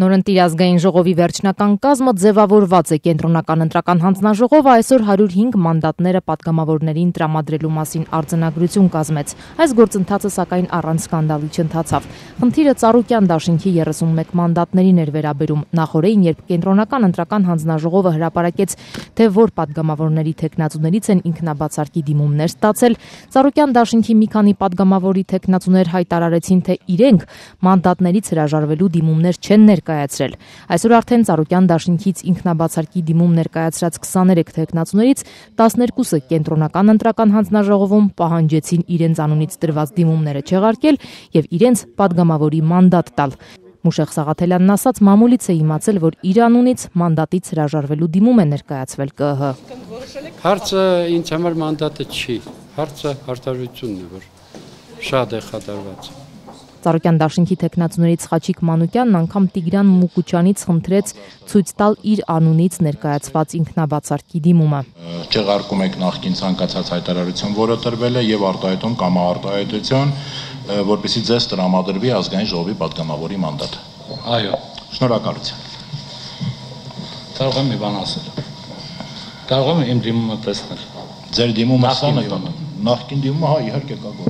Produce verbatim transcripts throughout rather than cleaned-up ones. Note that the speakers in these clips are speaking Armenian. Նորընտիր ազգային ժողովի վերջնական կազմը ձևավորված է Կենտրոնական ընտրական հանձնաժողովը այսօր հարյուր հինգ մանդատները պատգամավորներին տրամադրելու մասին արձանագրություն կազմեց։ Այս գործընթացը սակայն առանց սկանդալի չընթացավ։ Խնդիրը Ծառուկյան դաշինքի երեսունմեկ մանդատներին էր վերաբերում։ Նախորդին, երբ Կենտրոնական ընտրական հանձնաժողովը հրապարակեց, թե որ պատգամավորների թեկնածուներից են ինքնաբացարկի դիմումներ ստացել, Ծառուկյան դաշինքի մի քանի պատգամավորի թեկնածուներ հայտարարեցին, թե իրենք մանդատներից հրաժարվելու դիմումներ չեն ներկայացրել։ Այսօր արդեն Ծառուկյան դաշինքից ինքնաբացարկի դիմում ներկայացրած քսաներեք թեկնածուներից տասներկուսը Կենտրոնական ընտրական հանձնաժողովում պահանջեցին իրենց անունից տրված դիմումները չեղարկել և իրենց պատգամավորի մանդատ տալ։ Մուշեղ Սաղաթելյանն ասաց, մամուլից է իմացել, որ իր անունից մանդատից հրաժարվելու դիմում է ներկայացվել ԿԸՀ-ը։ Հարցը ինձ համար մանդատը չի, հարցը հարթարությունն է, որ շատ է խաթարված։ Ծառուկյան դաշինքի թեկնածուներից Խաչիկ Մանուկյանն անգամ Տիգրան Մուկուչյանից խնդրեց ցույց տալ իր անունից ներկայացված ինքնաբացարկի դիմումը։ Չեղարկում եք նախկին ցանկացած հայտարարություն, որը տրվել է եւ արտահայտում կամ արտահայտություն, որպեսզի ձեզ տրամադրվի ազգային ժողովի պատգամավորի մանդատ։ Այո, շնորհակալություն։ Կարող եմ մի բան ասել։ Կարող եմ իմ դիմումը տեսնել։ Ձեր դիմումը ցանկ է։ Նախկին դիմումը, հա, իհարկե կա գոհ։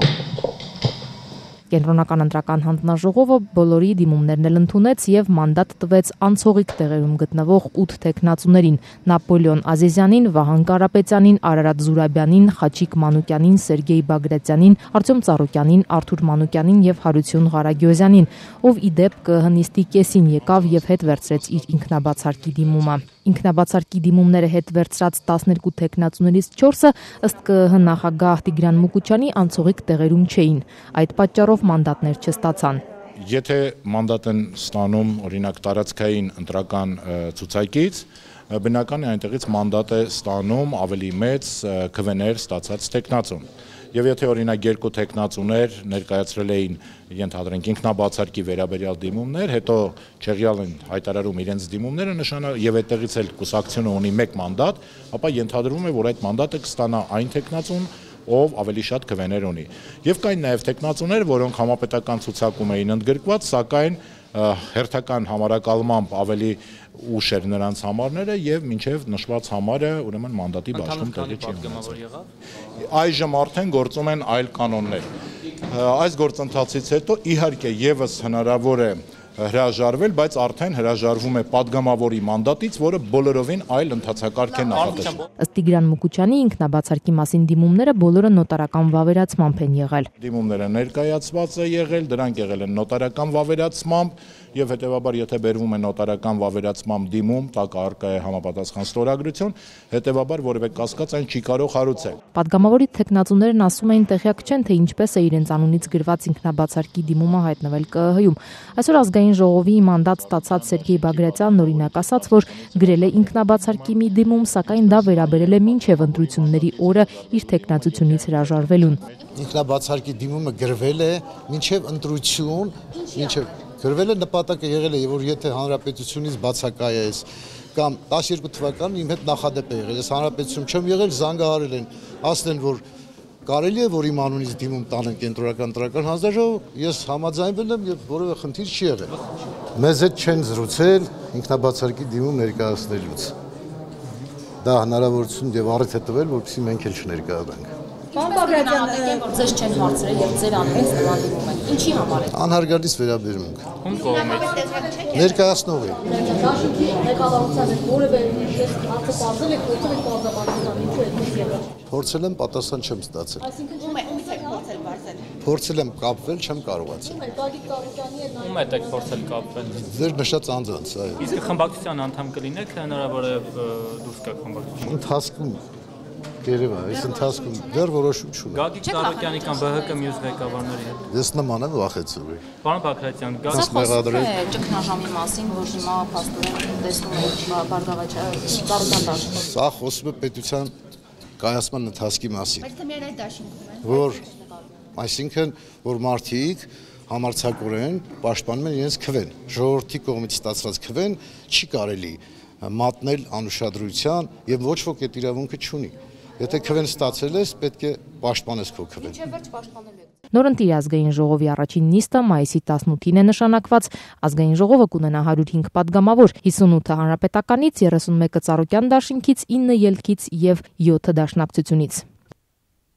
Կենտրոնական ընտրական հանձնաժողովը բոլորի դիմումներն էլ ընդունեց և մանդատ տվեց անցողիկ տեղերում գտնվող ութ թեկնածուներին՝ Նապոլեոն Ազիզյանին, Վահան Կարապետյանին, Արարատ Զուրաբյանին, Խաչիկ Մանուկյանին, Սերգեյ Բագրատյանին, Արտյոմ Ծառուկյանին, Արթուր Մանուկյանին և Հարություն Ղարագյոզյանին, ով ի դեպ ԿԸՀ նիստի կեսին եկավ և հետ վերցրեց իր ինքնաբացարկի դիմումը։ Ինքնաբացարկի դիմումները հետ վերցրած տասներկու թեկնածուներից չորսը ըստ ԿԸՀ նախագահ Տիգրան Մուկուչյանի անցողիկ տեղերում չէին, այդ պատճառով մանդատներ չստացան։ Եթե մանդատ են ստանում օրինակ տարածքային ընտրական ցուցակից, բնական է այնտեղից մանդատ է ստանում ավելի մեծ քվեներ ստացած թեկնածուն։ Եվ եթե օրինակ երկու թեկնածուներ ներկայացրել էին ենթադրենք ինքնաբացարկի վերաբերյալ դիմումներ, հետո չեղյալ են հայտարարում իրենց դիմումները, նշանալ եւ այդտեղից էլ կուսակցությունը ունի մեկ մանդատ, ապա ենթադրվում է, որ այդ մանդատը կստանա այն թեկնածուն, ով ավելի շատ քվեներ ունի։ Եվ կային նաև թեկնածուներ, որոնք համապետական ցուցակում էին ընդգրկված, սակայն հերթական համարակալմամբ ավելի ուշ էր նրանց համարները և մինչև նշված համարը ուրեմն մանդատի բաշխում տեղի չի ունեցել։ Այժմ արդեն գործում են այլ կանոններ։ Այս գործընթացից հետո իհարկե ևս հնարավոր է հրաժարվել, բայց արդեն հրաժարվում է պատգամավորի մանդատից, որը բոլորովին այլ ընթացակարգ է նախատեսում։ Ըստ Տիգրան Մուկուչյանի ինքնաբացարկի մասին դիմումները բոլորը նոտարական վավերացմամբ են եղել։ Դիմումները ներկայացված է եղել, դրանք եղել են նոտարական վավերացմամբ, և հետևաբար, եթե բերվում է նոտարական վավերացմամբ դիմում, տակ առկա է համապատասխան ստորագրություն, հետևաբար որևէ կասկած այն չի կարող հարուցել։ Պատգամավորի թեկնածուներն ասում էին տեղյակ չեն, թե ինչպես է իրենց անունից գրված ինքնաբացարկի դիմումը հայտնվել ԿԸՀ-ում։ Այսօր ազգային ժողովի մանդատ ստացած Սերգեյ Բագրատյանն օրինակ ասաց, որ գրել է ինքնաբացարկի մի դիմում, սակայն դա վերաբերել է մինչև ընտրությունների օրը իր թեկնածությունից հրաժարվելուն։ Ինքնաբացարկի դիմումը գրվել է մինչև ընտրություն, մինչև գրվել է նպատակը եղել է, որ եթե հանրապետությունից բացակայես կամ տասներկու թվականին իմ հետ նախադեպ է եղել, ես հանրապետություն չեմ եղել, զանգահարել են, ասել են, որ կարելի է, որ իմ անունից դիմում տանեն Կենտրոնական ընտրական հանձնաժողով, ես համաձայնվել եմ և որևէ խնդիր չի եղել։ Մեզ հետ չեն զրուցել ինքնաբացարկի դիմում ներկայացնելուց։ Դա հնարավորություն և առիթ է տվել, որպեսզի մենք էլ չներկայանանք։ Ձեզ չեն հարցրել և ձեր անունից նման դիմում են։ Ինչի համար է։ Անհարգալից վերաբերմունք։ Ներկայացնող է։ Փորձել եմ, պատասխան չեմ ստացել։ Փորձել եմ կապվել, չեմ կարողացել։ Ում հետ եք փորձել կապվել։ Ձեր նշած անձանց, այո։ Իսկ խմբակցության անդամ կլինեք, հնարավոր է դուրս գաք խմբակցությունից։ Ընթացքում Երևա, այս ընթացքում դեռ որոշում չունեմ։ Գագիկ Ծառուկյանի կամ ԲՀԿ մյուս ղեկավարների հետ։ Ես նման եմ վախեցողի։ Պարոն Բագրատյան, Գագիկ Ծառուկյանի ճգնաժամի մասին, որ հիմա փաստորեն տեսնում եք Բարգավաճ Ծառուկյան դաշինքը։ Սա խոսում է պետության կայացման ընթացքի մասին։ Բայց թե միայն այդ դաշինքում է։ Որ այսինքն, որ մարդիկ համարձակորեն պաշտպանում են իրենց քվեն։ Ժողովրդի կողմից ստացված քվեն չի կարելի մատնել անուշադրության և ոչ ոք այդ իրավունքը չունի։ Եթե քվեն ստացել ես, պետք է պաշտպանես քո քվեն։ Նորընտիր ազգային ժողովի առաջին նիստը մայիսի տասնութին է նշանակված, ազգային ժողովը կունենա հարյուր հինգ պատգամավոր, հիսունութը հանրապետականից, երեսունմեկը ծառուկյան դաշինքից, ինը ելքից և յոթը դաշնակցությունից։